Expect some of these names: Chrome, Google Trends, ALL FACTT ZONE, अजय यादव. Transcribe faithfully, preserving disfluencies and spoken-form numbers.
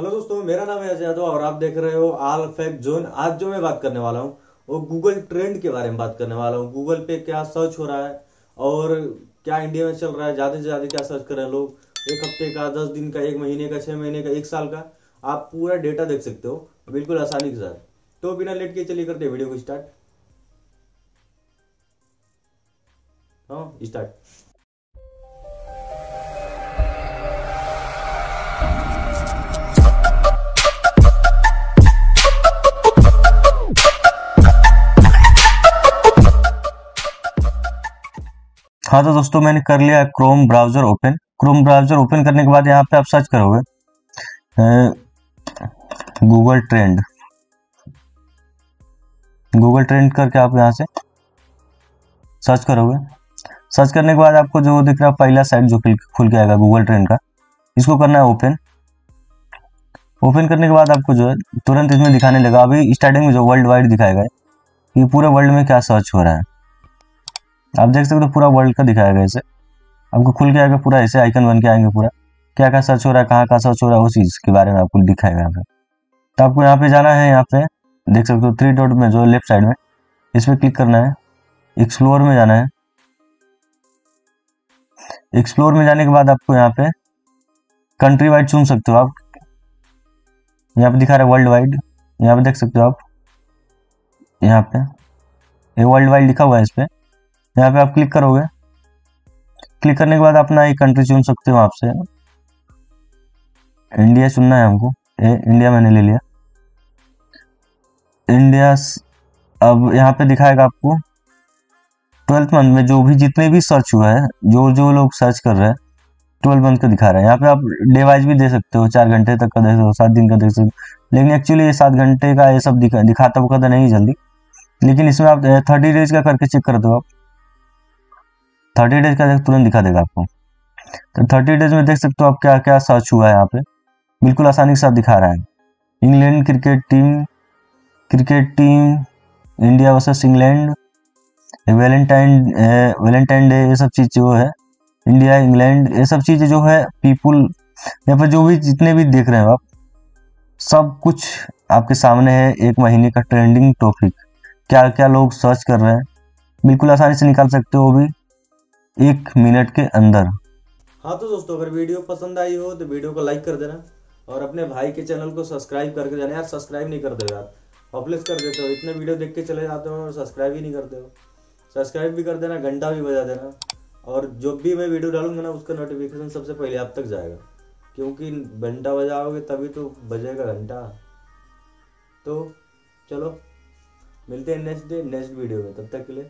Hello दोस्तों, मेरा नाम है अजय यादव और आप देख रहे हो ऑल फैक्ट जोन। आज जो मैं बात करने वाला हूँ वो गूगल ट्रेंड के बारे में बात करने वाला हूँ। गूगल पे क्या सर्च हो रहा है और क्या इंडिया में चल रहा है, ज़्यादा से ज़्यादा क्या सर्च कर रहे हैं लोग, एक हफ्ते का, दस दिन का, एक महीने का, छः महीने का, एक साल का, आप पूरा डेटा देख सकते हो बिल्कुल आसानी के साथ। तो बिना लेट के चलिए करते वीडियो को स्टार्ट। हाँ स्टार्ट। हाँ तो दोस्तों, मैंने कर लिया Chrome browser open. Chrome browser open करने के बाद यहाँ पे आप सर्च करोगे गूगल ट्रेंड। गूगल ट्रेंड करके आप यहाँ से सर्च करोगे। सर्च करने के बाद आपको जो दिख रहा पहला साइट जो खुल के आएगा गूगल ट्रेंड का, इसको करना है ओपन। ओपन करने के बाद आपको जो है तुरंत इसमें दिखाने लगा। अभी स्टार्टिंग में जो वर्ल्ड वाइड दिखाएगा ये पूरे वर्ल्ड में क्या सर्च हो रहा है, आप देख सकते हो पूरा वर्ल्ड का दिखाएगा। ऐसे आपको खुल के आएगा पूरा, ऐसे आइकन बन के आएंगे, पूरा क्या क्या सर्च हो रहा है, कहाँ कहाँ सर्च हो रहा है, उस चीज़ के बारे में आपको दिखाएगा। यहाँ पे तो आपको यहाँ पे जाना है, यहाँ पे देख सकते हो थ्री डॉट में जो लेफ्ट साइड में, इस पर क्लिक करना है। एक्सप्लोर में जाना है। एक्सप्लोर में जाने के बाद आपको यहाँ पे कंट्री वाइड चुन सकते हो आप। यहाँ पे दिखा रहे वर्ल्ड वाइड, यहाँ पे देख सकते हो आप, यहाँ पे ये वर्ल्ड वाइड लिखा हुआ है, इस पर यहाँ पे आप क्लिक करोगे। क्लिक करने के बाद अपना एक कंट्री चुन सकते हो। आपसे इंडिया चुनना है हमको, ए, इंडिया मैंने ले लिया इंडिया। अब यहाँ पे दिखाएगा आपको ट्वेल्थ मंथ में जो भी जितने भी सर्च हुआ है, जो जो लोग सर्च कर रहे हैं ट्वेल्थ मंथ का दिखा रहे हैं। यहाँ पे आप डे वाइज भी दे सकते हो, चार घंटे तक का दे सकते हो, सात दिन का दे सकते हो, लेकिन एक्चुअली ये सात घंटे का ये सब दिखा दिखाता वक्त नहीं जल्दी, लेकिन इसमें आप थर्टी डेज का करके चेक कर दो। आप थर्टी डेज का तुरंत दिखा देगा आपको। तो थर्टी डेज में देख सकते हो आप क्या क्या सर्च हुआ है, यहाँ पे बिल्कुल आसानी के साथ दिखा रहा है। England cricket team, cricket team India versus England, Valentine Valentine day, ये सब चीज़ जो है इंडिया इंग्लैंड, ये सब चीज़ें जो है पीपुल, यहाँ पर जो भी जितने भी देख रहे हो आप, सब कुछ आपके सामने है। एक महीने का ट्रेंडिंग टॉपिक क्या क्या लोग सर्च कर रहे हैं बिल्कुल आसानी से निकाल सकते हो, वो भी एक मिनट के अंदर। हाँ तो दोस्तों, अगर वीडियो पसंद आई हो तो वीडियो को लाइक कर देना और अपने भाई के चैनल को सब्सक्राइब करके जाना। यार सब्सक्राइब नहीं करते हो यार, हॉपलेस कर देते हो, इतने वीडियो देख के चले जाते हो और सब्सक्राइब ही नहीं करते हो। सब्सक्राइब भी कर देना, घंटा भी बजा देना, और जो भी मैं वीडियो डालूंगा ना उसका नोटिफिकेशन सबसे पहले आप तक जाएगा, क्योंकि घंटा बजाओगे तभी तो बजेगा घंटा। तो चलो मिलते हैं नेक्स्ट डे नेक्स्ट वीडियो में, तब तक के लिए।